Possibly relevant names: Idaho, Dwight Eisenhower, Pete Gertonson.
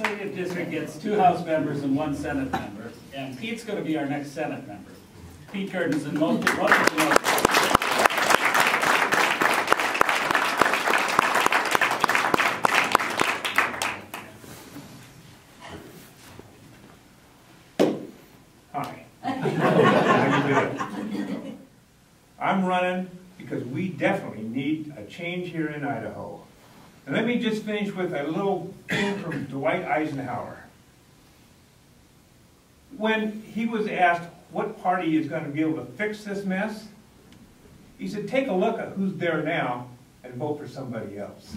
legislative district gets 2 House members and 1 Senate member, and Pete's going to be our next Senate member. Pete Gertonson, most of you know. Hi. How you doing? I'm running because we definitely need a change here in Idaho. And let me just finish with a little quote from Dwight Eisenhower. When he was asked what party is going to be able to fix this mess, he said, take a look at who's there now and vote for somebody else.